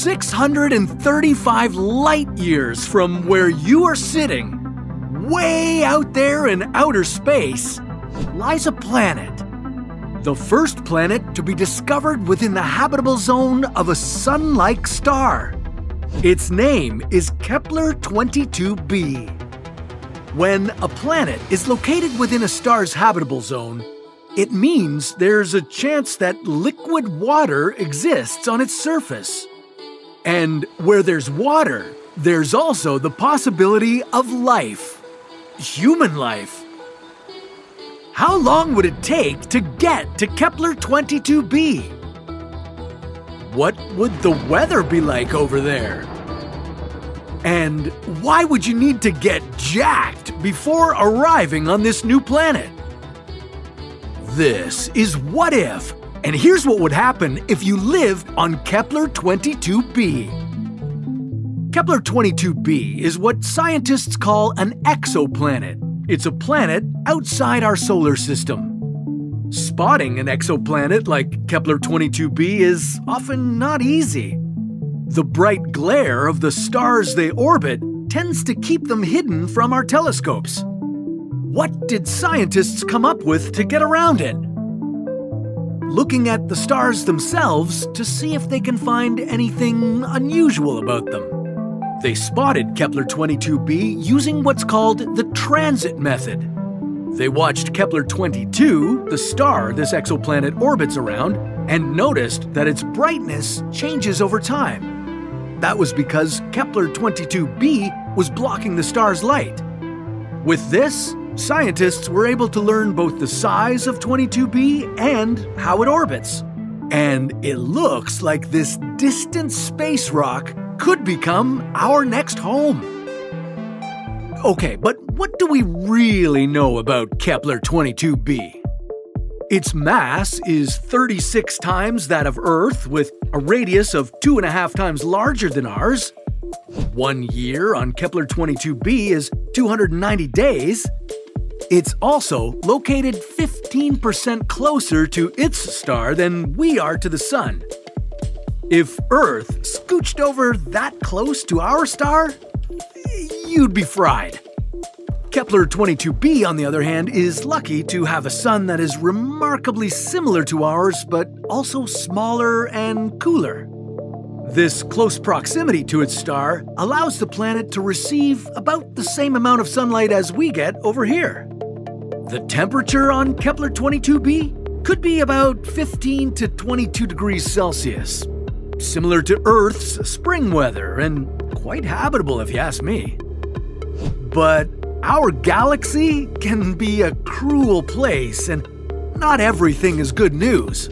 635 light years from where you are sitting, way out there in outer space, lies a planet. The first planet to be discovered within the habitable zone of a sun-like star. Its name is Kepler-22b. When a planet is located within a star's habitable zone, it means there's a chance that liquid water exists on its surface. And where there's water, there's also the possibility of life, human life. How long would it take to get to Kepler-22b? What would the weather be like over there? And why would you need to get jacked before arriving on this new planet? This is What If, and here's what would happen if you lived on Kepler-22b. Kepler-22b is what scientists call an exoplanet. It's a planet outside our solar system. Spotting an exoplanet like Kepler-22b is often not easy. The bright glare of the stars they orbit tends to keep them hidden from our telescopes. What did scientists come up with to get around it? Looking at the stars themselves to see if they can find anything unusual about them. They spotted Kepler-22b using what's called the transit method. They watched Kepler-22, the star this exoplanet orbits around, and noticed that its brightness changes over time. That was because Kepler-22b was blocking the star's light. With this, scientists were able to learn both the size of 22b and how it orbits. And it looks like this distant space rock could become our next home. Okay, but what do we really know about Kepler-22b? Its mass is 36 times that of Earth, with a radius of 2.5 times larger than ours. 1 year on Kepler-22b is 290 days. It's also located 15% closer to its star than we are to the sun. If Earth scooched over that close to our star, you'd be fried. Kepler-22b, on the other hand, is lucky to have a sun that is remarkably similar to ours, but also smaller and cooler. This close proximity to its star allows the planet to receive about the same amount of sunlight as we get over here. The temperature on Kepler-22b could be about 15 to 22 degrees Celsius, similar to Earth's spring weather and quite habitable if you ask me. But our galaxy can be a cruel place, and not everything is good news.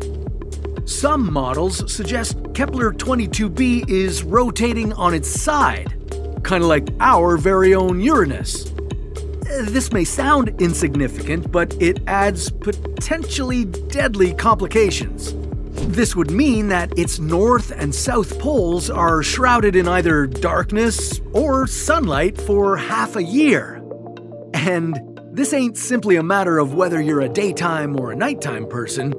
Some models suggest Kepler-22b is rotating on its side, kind of like our very own Uranus. This may sound insignificant, but it adds potentially deadly complications. This would mean that its north and south poles are shrouded in either darkness or sunlight for half a year. And this ain't simply a matter of whether you're a daytime or a nighttime person.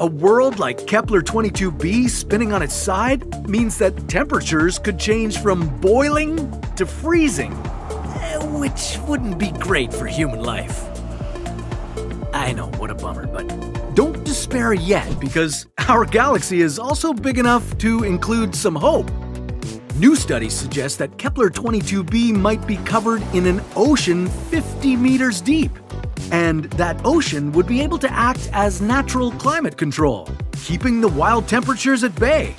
A world like Kepler-22b spinning on its side means that temperatures could change from boiling to freezing, which wouldn't be great for human life. I know, what a bummer, but don't despair yet, because our galaxy is also big enough to include some hope. New studies suggest that Kepler-22b might be covered in an ocean 50 meters deep. And that ocean would be able to act as natural climate control, keeping the wild temperatures at bay.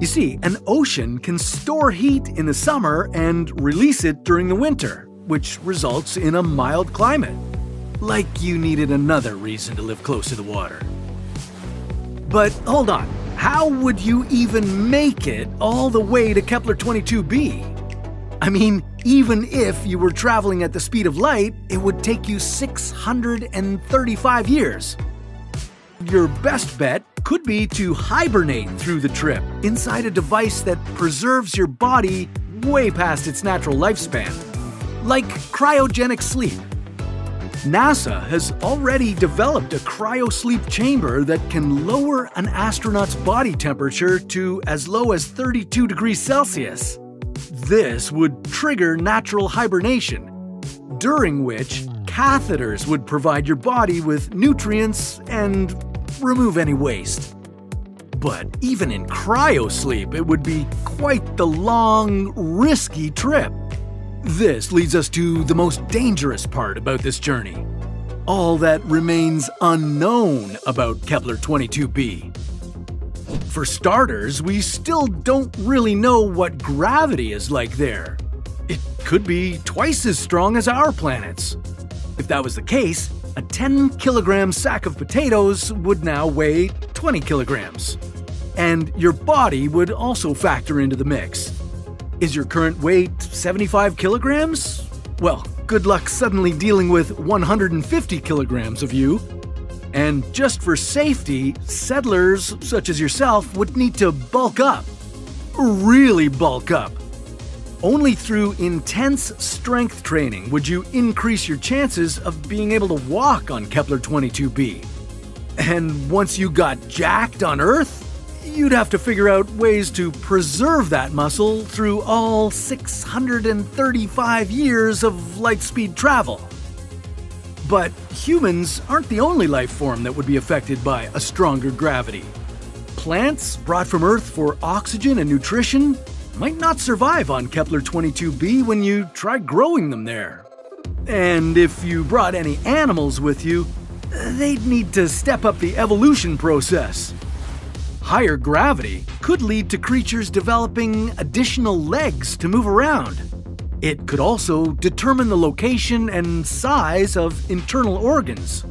You see, an ocean can store heat in the summer and release it during the winter, which results in a mild climate. Like you needed another reason to live close to the water. But hold on, how would you even make it all the way to Kepler-22b? I mean, even if you were traveling at the speed of light, it would take you 635 years. Your best bet could be to hibernate through the trip inside a device that preserves your body way past its natural lifespan, like cryogenic sleep. NASA has already developed a cryosleep chamber that can lower an astronaut's body temperature to as low as 32 degrees Celsius. This would trigger natural hibernation, during which catheters would provide your body with nutrients and remove any waste. But even in cryosleep, it would be quite the long, risky trip. This leads us to the most dangerous part about this journey. All that remains unknown about Kepler-22b. For starters, we still don't really know what gravity is like there. It could be twice as strong as our planet's. If that was the case, a 10-kilogram sack of potatoes would now weigh 20 kilograms. And your body would also factor into the mix. Is your current weight 75 kilograms? Well, good luck suddenly dealing with 150 kilograms of you. And just for safety, settlers such as yourself would need to bulk up. Really bulk up. Only through intense strength training would you increase your chances of being able to walk on Kepler-22b. And once you got jacked on Earth, you'd have to figure out ways to preserve that muscle through all 635 years of light speed travel. But humans aren't the only life form that would be affected by a stronger gravity. Plants brought from Earth for oxygen and nutrition might not survive on Kepler-22b when you try growing them there. And if you brought any animals with you, they'd need to step up the evolution process. Higher gravity could lead to creatures developing additional legs to move around. It could also determine the location and size of internal organs.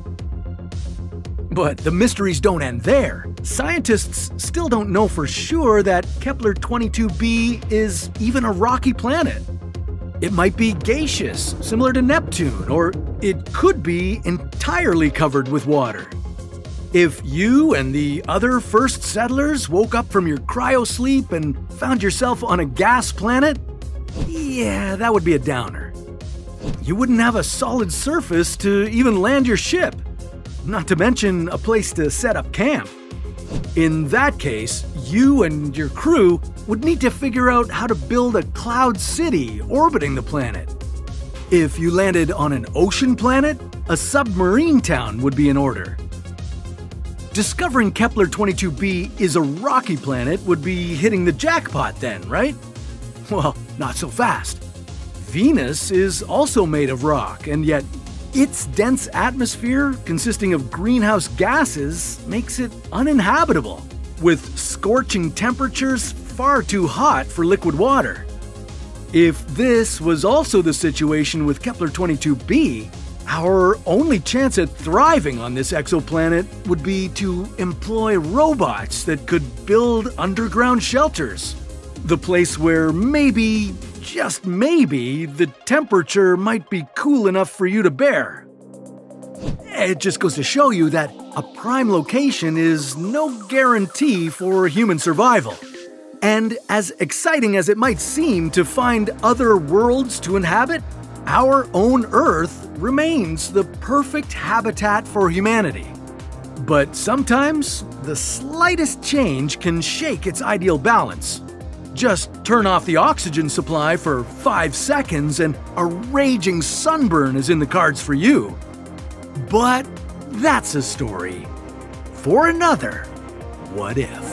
But the mysteries don't end there. Scientists still don't know for sure that Kepler-22b is even a rocky planet. It might be gaseous, similar to Neptune, or it could be entirely covered with water. If you and the other first settlers woke up from your cryosleep and found yourself on a gas planet, yeah, that would be a downer. You wouldn't have a solid surface to even land your ship. Not to mention a place to set up camp. In that case, you and your crew would need to figure out how to build a cloud city orbiting the planet. If you landed on an ocean planet, a submarine town would be in order. Discovering Kepler-22b is a rocky planet would be hitting the jackpot then, right? Well, not so fast. Venus is also made of rock, and yet its dense atmosphere, consisting of greenhouse gases, makes it uninhabitable, with scorching temperatures far too hot for liquid water. If this was also the situation with Kepler-22b, our only chance at thriving on this exoplanet would be to employ robots that could build underground shelters, the place where maybe, just maybe, the temperature might be cool enough for you to bear. It just goes to show you that a prime location is no guarantee for human survival. And as exciting as it might seem to find other worlds to inhabit, our own Earth remains the perfect habitat for humanity. But sometimes, the slightest change can shake its ideal balance. Just turn off the oxygen supply for 5 seconds and a raging sunburn is in the cards for you. But that's a story for another What If.